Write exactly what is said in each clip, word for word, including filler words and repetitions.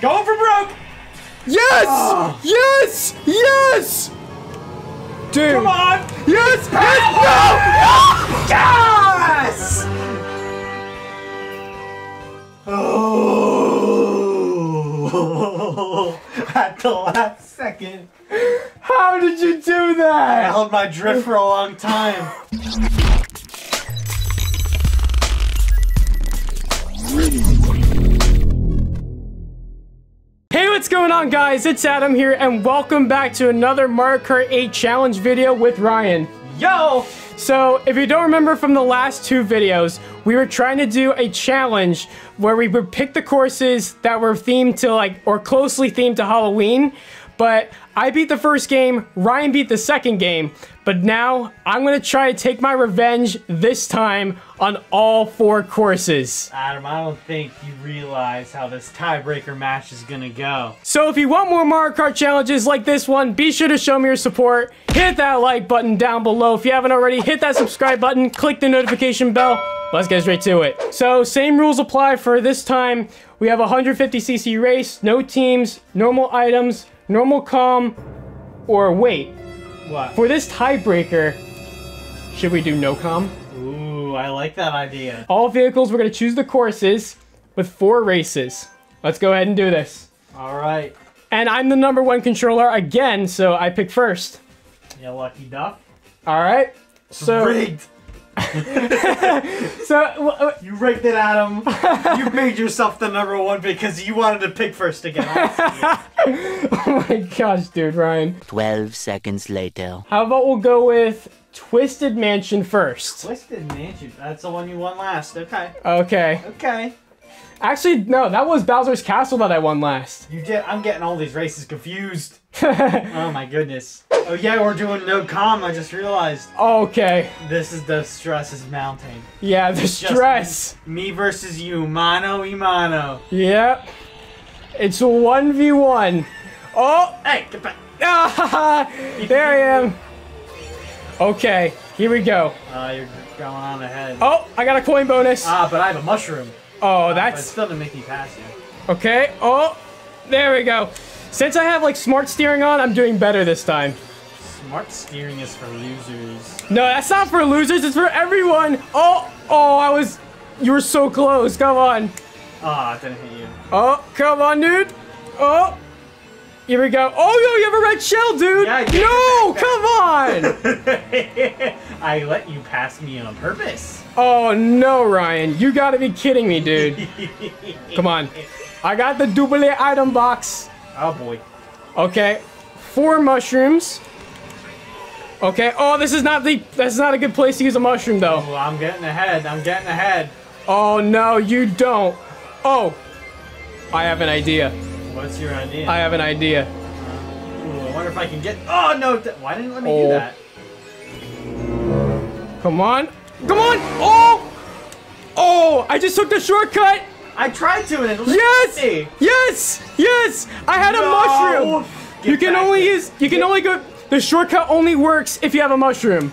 Going for broke! Yes! Oh. Yes! Yes! Dude! Come on! Yes! Yes! No! Yes! Oh! At the last second. How did you do that? I held my drift for a long time. What's going on, guys? It's Adam here, and welcome back to another Mario Kart eight challenge video with Ryan. Yo! So, if you don't remember from the last two videos, we were trying to do a challenge where we would pick the courses that were themed to, like, or closely themed to Halloween, but I beat the first game, Ryan beat the second game, but now I'm gonna try to take my revenge this time on all four courses. Adam, I don't think you realize how this tiebreaker match is gonna go. So if you want more Mario Kart challenges like this one, be sure to show me your support. Hit that like button down below. If you haven't already, hit that subscribe button, click the notification bell. Let's get straight to it. So same rules apply for this time. We have a one hundred fifty C C race, no teams, normal items, normal calm, or wait. What? For this tiebreaker, should we do no calm? Ooh, I like that idea. All vehicles, we're gonna choose the courses with four races. Let's go ahead and do this. All right. And I'm the number one controller again, so I pick first. Yeah, lucky duck. All right. So rigged. so well, you rigged it, Adam. You made yourself the number one because you wanted to pick first again. Oh my gosh, dude, Ryan. Twelve seconds later. How about we'll go with Twisted Mansion first? Twisted Mansion. That's the one you won last. Okay. Okay. Okay. Actually, no, that was Bowser's Castle that I won last. You did. I'm getting all these races confused. Oh my goodness. Oh yeah, we're doing no calm, I just realized. Okay. This is the stress is mounting. Yeah, the stress. Me, me versus you, mano y mano. Yep. It's a one v one. Oh, hey, get back. Ah, there I am. Okay, here we go. Uh, you're going on ahead. Oh, I got a coin bonus. Ah, uh, but I have a mushroom. Oh, that's... Uh, it still doesn't make me pass you. Okay, oh, there we go. Since I have like smart steering on, I'm doing better this time. Smart steering is for losers. No, that's not for losers. It's for everyone. Oh, oh, I was... You were so close. Come on. Ah, oh, it didn't hit you. Oh, come on, dude. Oh. Here we go. Oh, yo, you have a red shell, dude. Yeah, no, come on. I let you pass me on purpose. Oh, no, Ryan. You got to be kidding me, dude. Come on. I got the double A item box. Oh, boy. Okay. Four mushrooms. Okay. Oh, this is not the. This is not a good place to use a mushroom, though. Oh, I'm getting ahead. I'm getting ahead. Oh no, you don't. Oh, I have an idea. What's your idea? I have an idea. Ooh, I wonder if I can get. Oh no! Why didn't you let me oh. do that? Come on! Come on! Oh! Oh! I just took the shortcut. I tried to, and it was yes, easy. Yes, yes. I had a no. mushroom. Get you can only there. use. You can Get. only go. The shortcut only works if you have a mushroom. Uh,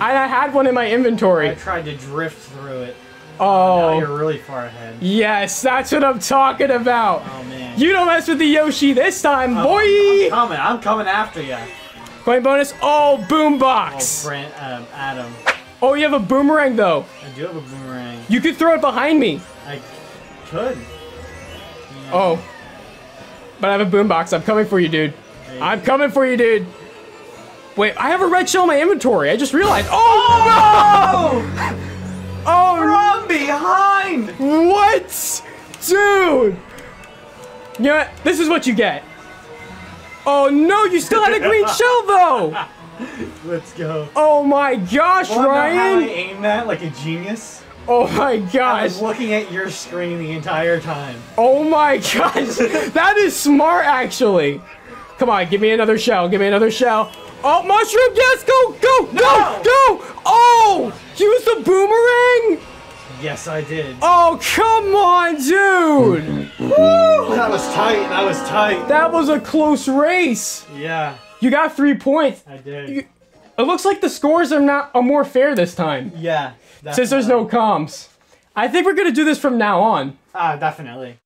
I, I had one in my inventory. I tried to drift through it. Oh. Now you're really far ahead. Yes, that's what I'm talking about. Oh man. You don't mess with the Yoshi this time, oh, boy. I'm coming. I'm coming after you. Coin bonus. Oh, boombox. Oh, Brent, um, Adam. Oh, you have a boomerang though. I do have a boomerang. You could throw it behind me. I could. Yeah. Oh. But I have a boombox. I'm coming for you, dude. I'm coming for you, dude. Wait, I have a red shell in my inventory. I just realized. Oh, no! Oh, from behind! What? Dude! You know what? This is what you get. Oh, no, you still had a green shell, though! Let's go. Oh, my gosh, well, Ryan! I know how I aimed that like a genius. Oh my gosh. I was looking at your screen the entire time. Oh my gosh. That is smart, actually. Come on, give me another shell. Give me another shell. Oh, mushroom, yes, go, go, no! go, go. Oh, use the boomerang. Yes, I did. Oh, come on, dude. Woo! That was tight. That was tight. That was a close race. Yeah. You got three points. I did. You, it looks like the scores are not are more fair this time. Yeah. Definitely. Since there's no comms. I think we're going to do this from now on. Ah, definitely.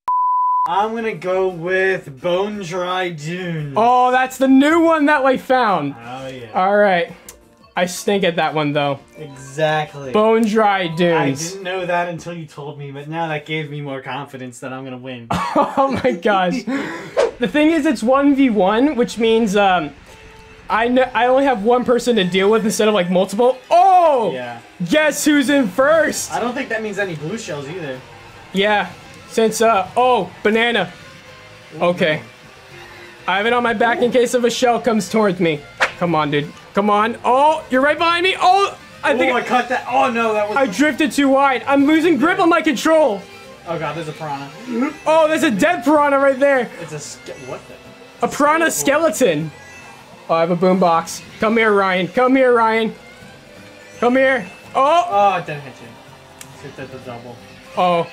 I'm gonna go with Bone Dry Dunes. Oh, that's the new one that we found. Oh, yeah. All right. I stink at that one, though. Exactly. Bone Dry Dunes. I didn't know that until you told me, but now that gave me more confidence that I'm gonna win. Oh, my gosh. The thing is, it's one v one, which means um, I, know I only have one person to deal with instead of, like, multiple. Oh! Yeah. Guess who's in first? I don't think that means any blue shells, either. Yeah. Since, uh, oh, banana. Okay. I have it on my back in case of a shell comes towards me. Come on, dude. Come on. Oh, you're right behind me. Oh, I think. Oh, I cut that. Oh, no, that was. I drifted too wide. I'm losing grip on my control. Oh, God, there's a piranha. Oh, there's a dead piranha right there. It's a. Ske what the? It's a, a piranha skeleton. skeleton. Oh, I have a boombox. Come here, Ryan. Come here, Ryan. Come here. Oh. Oh, it didn't hit you. Hit that the double. Oh.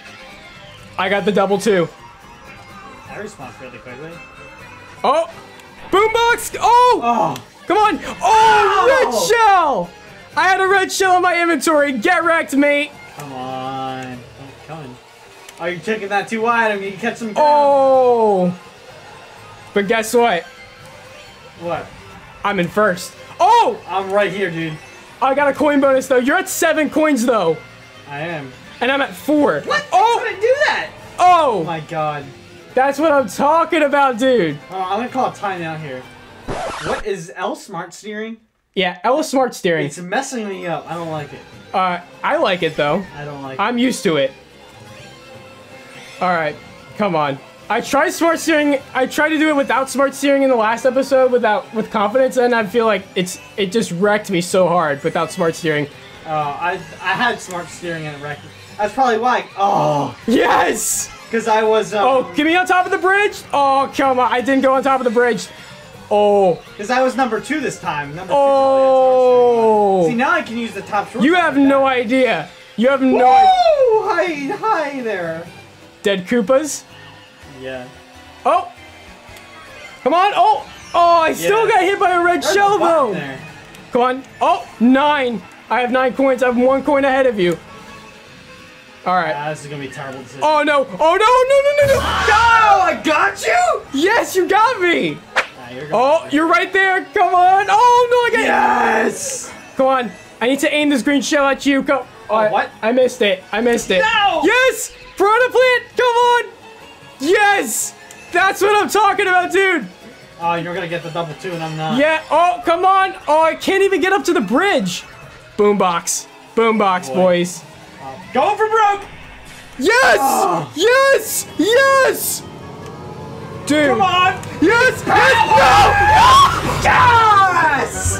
I got the double too. I respond really quickly. Oh! Boombox! Oh! Oh! Come on! Oh! Ow! Red shell! I had a red shell in my inventory. Get wrecked, mate! Come on. I'm coming. Oh, you're taking that too wide. I mean, you catch some ground. Oh! But guess what? What? I'm in first. Oh! I'm right here, dude. I got a coin bonus, though. You're at seven coins, though. I am. And I'm at four. What? Oh! How did I do that? Oh! Oh my god. That's what I'm talking about, dude. Oh, I'm gonna call a timeout here. What is L smart steering? Yeah, L is smart steering. It's messing me up. I don't like it. Uh, I like it though. I don't like it. I'm used to it. All right, come on. I tried smart steering. I tried to do it without smart steering in the last episode, without with confidence, and I feel like it's it just wrecked me so hard without smart steering. Oh, I I had smart steering and it wrecked me. That's probably why. Oh. Yes! Because I was. Um, oh, get me on top of the bridge? Oh, come on. I didn't go on top of the bridge. Oh. Because I was number two this time. Number oh. Two. See, now I can use the top short. You have no idea. You have no idea. Hi, hi there. Dead Koopas? Yeah. Oh. Come on. Oh. Oh, I yeah. still got hit by a red There's shell, a though. There. Come on. Oh, nine. I have nine coins. I have one coin ahead of you. All right. Yeah, this is gonna be a terrible decision. Oh no! Oh no! No! No! No! No! Oh, I got you! Yes, you got me. Nah, you're oh, you're right there. Come on! Oh no! I got yes! You. Come on! I need to aim this green shell at you. Go! Oh, oh what? I, I missed it. I missed it. No! Yes! Piranha plant! Come on! Yes! That's what I'm talking about, dude. Oh, uh, you're gonna get the double two, and I'm not. Yeah. Oh, come on! Oh, I can't even get up to the bridge. Boombox. Boombox, boys. Going for broke! Yes! Oh. Yes! Yes! Dude. Come on! Yes! Yes! No! Yes!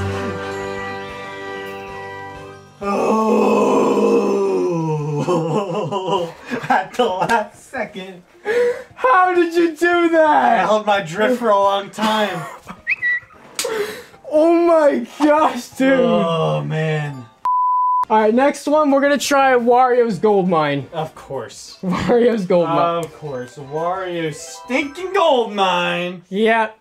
Oh! At the last second. How did you do that? I held my drift for a long time. Oh my gosh, dude. Oh, man. All right, next one, we're gonna try Wario's Gold Mine. Of course. Wario's Gold Mine. Of course, Wario's stinking Gold Mine. Yep.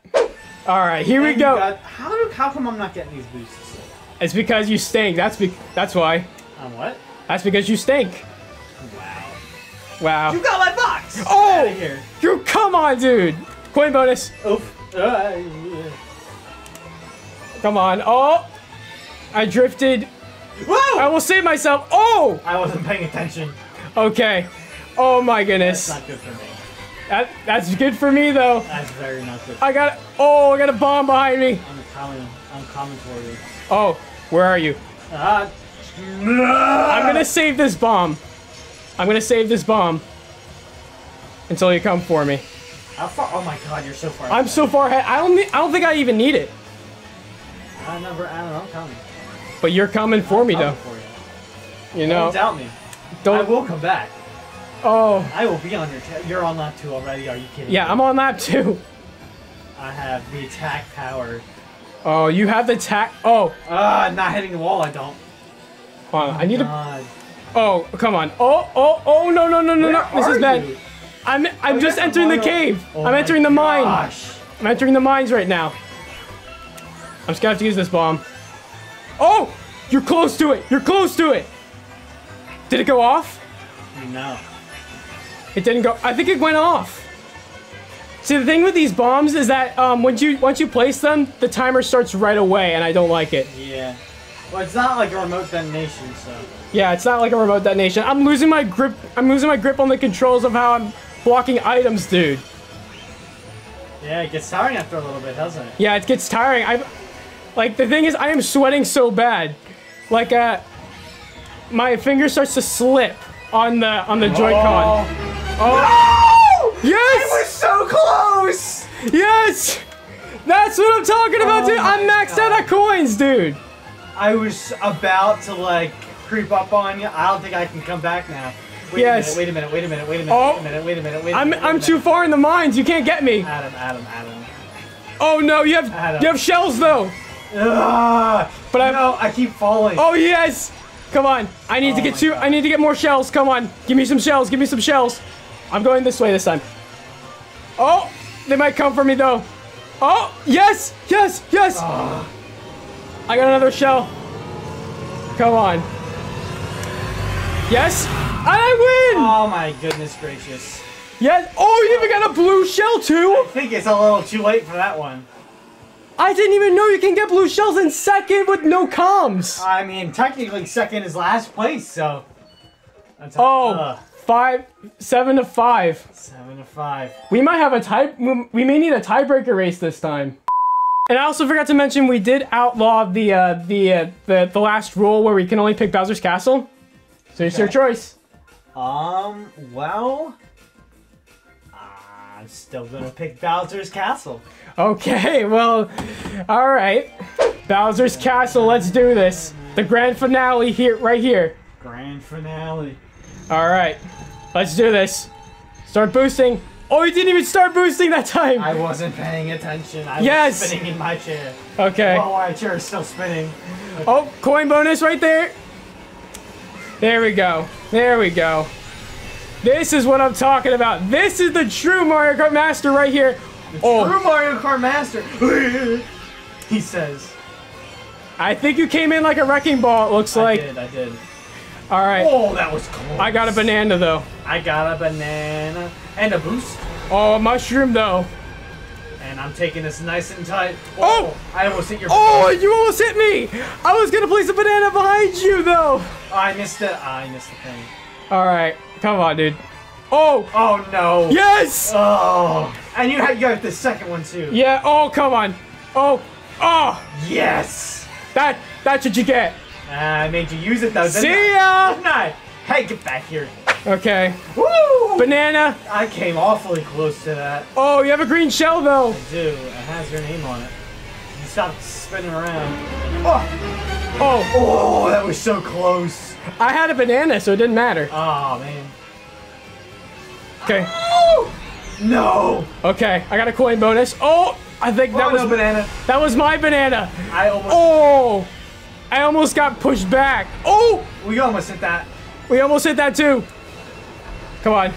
All right, here and we go. Got, how do, how come I'm not getting these boosts? It's because you stink, that's be, that's why. Um, what? That's because you stink. Wow. Wow. You got my box! Oh! Out of here. You, come on, dude. Coin bonus. Oof. Uh, yeah. Come on, oh! I drifted. Whoa! I will save myself. Oh! I wasn't paying attention. Okay. Oh my goodness. That's not good for me. That that's good for me though. That's very not good. I got oh I got a bomb behind me. I'm coming. I'm coming for you. Oh, where are you? Uh, I'm gonna save this bomb. I'm gonna save this bomb until you come for me. How far? Oh my God, you're so far. I'm ahead. so far ahead. I don't. I don't think I even need it. I never. I don't know. I'm coming. But you're coming for I'm me, coming though. For you. you know. Don't doubt me. Don't. I will come back. Oh. I will be on your. You're on lap two already. Are you kidding? Yeah, me? I'm on lap two. I have the attack power. Oh, you have the attack. Oh. Ah, uh, not hitting the wall. I don't. Hold on. Oh I need God. to. Oh, come on. Oh, oh, oh, no, no, no, no, no. This is bad. You? I'm. I'm oh, just entering the cave. Oh I'm entering the mine. Gosh. I'm entering the mines right now. I'm just gonna have to use this bomb. Oh! You're close to it! You're close to it! Did it go off? No. It didn't go- I think it went off! See, the thing with these bombs is that um, once you once you place them, the timer starts right away, and I don't like it. Yeah. Well, it's not like a remote detonation, so. Yeah, it's not like a remote detonation. I'm losing my grip. I'm losing my grip on the controls of how I'm blocking items, dude. Yeah, it gets tiring after a little bit, doesn't it? Yeah, it gets tiring. I, like the thing is, I am sweating so bad, like uh, my finger starts to slip on the on the Joy-Con. Oh. oh. No! Yes! I was so close! Yes! That's what I'm talking about, oh dude! I'm maxed God. out of coins, dude! I was about to, like, creep up on you. I don't think I can come back now. Wait yes. a minute, wait a minute, wait a minute, wait a minute, oh. wait a minute, wait a minute, wait a I'm, minute. Wait I'm a minute. too far in the mines, you can't get me! Adam, Adam, Adam. Oh no, you have Adam. you have shells though! Ugh, but I No, I keep falling. Oh yes! Come on. I need oh to get two God. I need to get more shells. Come on. Give me some shells, give me some shells. I'm going this way this time. Oh, they might come for me though. Oh, yes, yes, yes. Uh, I got another shell. Come on. Yes, I win. Oh my goodness gracious. Yes. Oh, you even got a blue shell too. I think it's a little too late for that one. I didn't even know you can get blue shells in second with no comms. I mean, technically second is last place, so. That's oh. Uh, Five, seven to five. Seven to five. We might have a tie. We may need a tiebreaker race this time. And I also forgot to mention we did outlaw the uh, the, uh, the the last rule where we can only pick Bowser's Castle. So it's okay. your choice. Um. Well, I'm still gonna pick Bowser's Castle. Okay. Well. All right. Bowser's Castle. Let's do this. The grand finale here, right here. Grand finale. All right, let's do this. Start boosting. Oh, you didn't even start boosting that time. I wasn't paying attention. I yes. was spinning in my chair. Okay. Oh, my chair is still spinning. Okay. Oh, coin bonus right there. There we go. There we go. This is what I'm talking about. This is the true Mario Kart Master right here. The oh. true Mario Kart Master. He says. I think you came in like a wrecking ball, it looks like. I did, I did. All right. Oh, that was close. I got a banana, though. I got a banana. And a boost. Oh, a mushroom, though. And I'm taking this nice and tight. Oh! oh I almost hit your Oh, banana. You almost hit me! I was going to place a banana behind you, though. I missed it. I missed the thing. All right. Come on, dude. Oh! Oh, no. Yes! Oh. And you had, you had the second one, too. Yeah. Oh, come on. Oh. Oh. Yes. That, that's what you get. Uh, I made you use it though, didn't I? See ya! Didn't I? Hey, get back here. Okay. Woo! Banana! I came awfully close to that. Oh, you have a green shell though! I do. It has your name on it. You stop spinning around. Oh! Oh! Oh, that was so close. I had a banana, so it didn't matter. Oh, man. Okay. Oh! No! Okay, I got a coin bonus. Oh! I think that oh, was- no banana. That was my banana! I almost- Oh! I almost got pushed back. Oh! We almost hit that. We almost hit that too. Come on.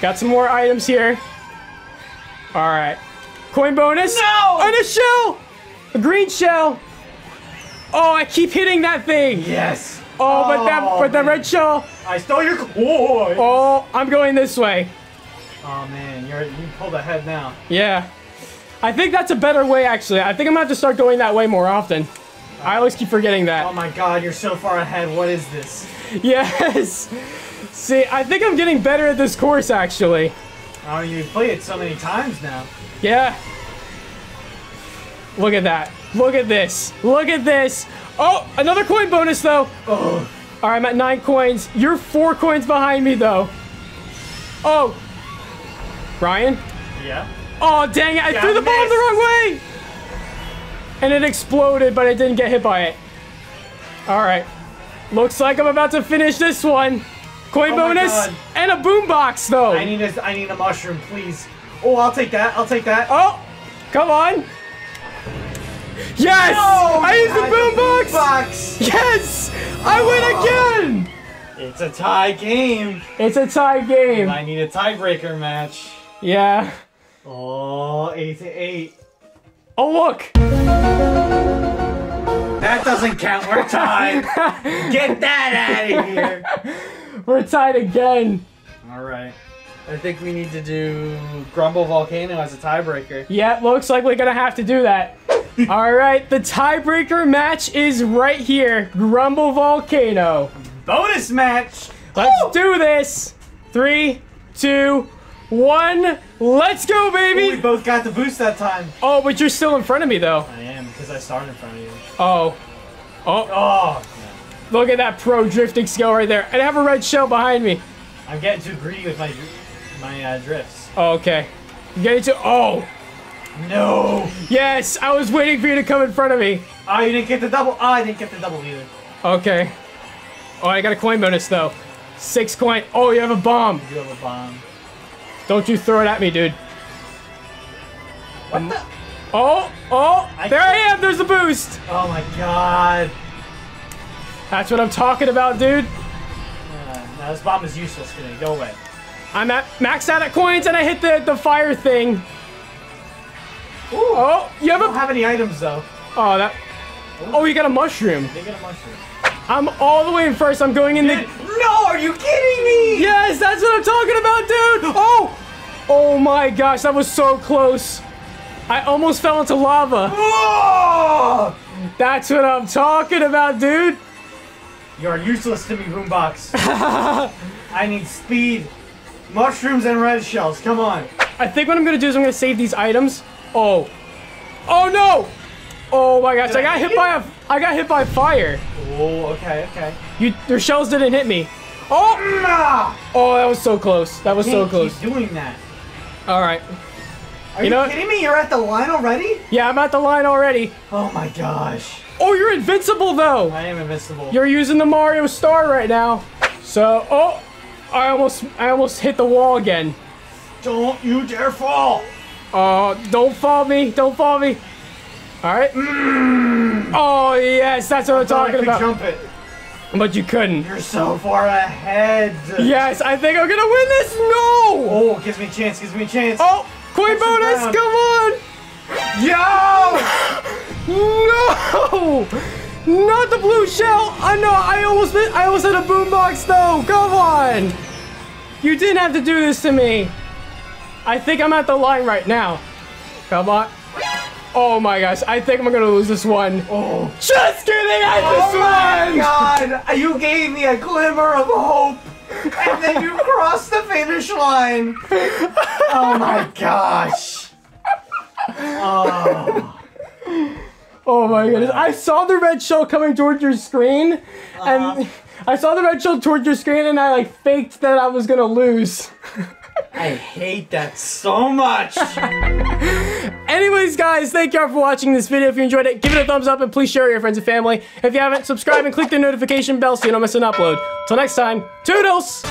Got some more items here. All right. Coin bonus. No! And a shell! A green shell. Oh, I keep hitting that thing. Yes. Oh, but that, oh, but that red shell. I stole your coin. Oh, I'm going this way. Oh man, you're, you pulled ahead now. Yeah. I think that's a better way actually. I think I'm gonna have to start going that way more often. I always keep forgetting that. Oh my god, you're so far ahead. What is this? Yes! See, I think I'm getting better at this course, actually. Oh, you play it so many times now. Yeah. Look at that. Look at this. Look at this. Oh, another coin bonus, though. Oh. All right, I'm at nine coins. You're four coins behind me, though. Oh. Ryan? Yeah? Oh, dang it. I Got threw the missed. ball in the wrong way. And it exploded, but I didn't get hit by it. All right. Looks like I'm about to finish this one. Coin oh bonus and a boombox, though. I need a, I need a mushroom, please. Oh, I'll take that. I'll take that. Oh, come on. Yes! No, I used the boombox. Boom yes! Oh. I win again. It's a tie game. It's a tie game. And I need a tiebreaker match. Yeah. Oh, eight to eight. Oh, look! That doesn't count. We're tied. Get that out of here. We're tied again. All right. I think we need to do Grumble Volcano as a tiebreaker. Yeah, looks like we're gonna have to do that. All right, the tiebreaker match is right here. Grumble Volcano. Bonus match. Let's Woo! do this. Three, two, one. Let's go, baby. Ooh, we both got the boost that time. Oh, but you're still in front of me, though. I am, because I started in front of you. Oh. Oh. Oh. Look at that pro drifting skill right there. I have a red shell behind me. I'm getting too greedy with my my uh, drifts. Oh, okay. I'm getting too... Oh. No. Yes, I was waiting for you to come in front of me. Oh, you didn't get the double. Oh, I didn't get the double either. Okay. Oh, I got a coin bonus, though. Six coin. Oh, you have a bomb. You do have a bomb. Don't you throw it at me, dude. What um, the? Oh, oh. I there can't... I am. There's the boost. Oh, my God. That's what I'm talking about, dude. Uh, no, this bomb is useless today. Go away. I'm at maxed out at coins, and I hit the, the fire thing. Ooh, oh, you have I don't a... have any items, though. Oh, that... Ooh. Oh, you got a mushroom. You got a mushroom. I'm all the way in first. I'm going in dude, the... No, are you kidding me? Yes, that's what I'm talking about, dude. Oh! Oh, my gosh. That was so close. I almost fell into lava. Whoa! That's what I'm talking about, dude. You are useless to me, Boombox. I need speed, mushrooms, and red shells. Come on. I think what I'm gonna do is I'm gonna save these items. Oh, oh no! Oh my gosh, I, I got hit it? by a, I got hit by fire. Oh, okay, okay. You, your shells didn't hit me. Oh! Nah. Oh, that was so close. That was so close. Keep doing that. All right. Are you, you know kidding me? You're at the line already? Yeah, I'm at the line already. Oh my gosh. Oh, you're invincible, though. I am invincible. You're using the Mario Star right now. So, oh, I almost, I almost hit the wall again. Don't you dare fall. Oh, uh, don't fall me. Don't fall me. All right. Mm. Oh, yes. That's what I'm talking I about. Jump it. But you couldn't. You're so far ahead. Yes, I think I'm going to win this. No. Oh, it gives me a chance. Gives me a chance. Oh, coin bonus. Come on. Yo. No! Not the blue shell! I know, I almost hit, I almost hit a boombox though! Come on! You didn't have to do this to me! I think I'm at the line right now. Come on. Oh my gosh, I think I'm gonna lose this one. Oh. Just kidding, I just won! Oh my God! You gave me a glimmer of hope! And then you crossed the finish line! Oh my gosh! Oh... Oh my goodness, I saw the red shell coming towards your screen, and uh, I saw the red shell towards your screen, and I like faked that I was gonna lose. I hate that so much. Anyways, guys, thank y'all for watching this video. If you enjoyed it, give it a thumbs up, and please share it with your friends and family. If you haven't, subscribe and click the notification bell so you don't miss an upload. Till next time, toodles!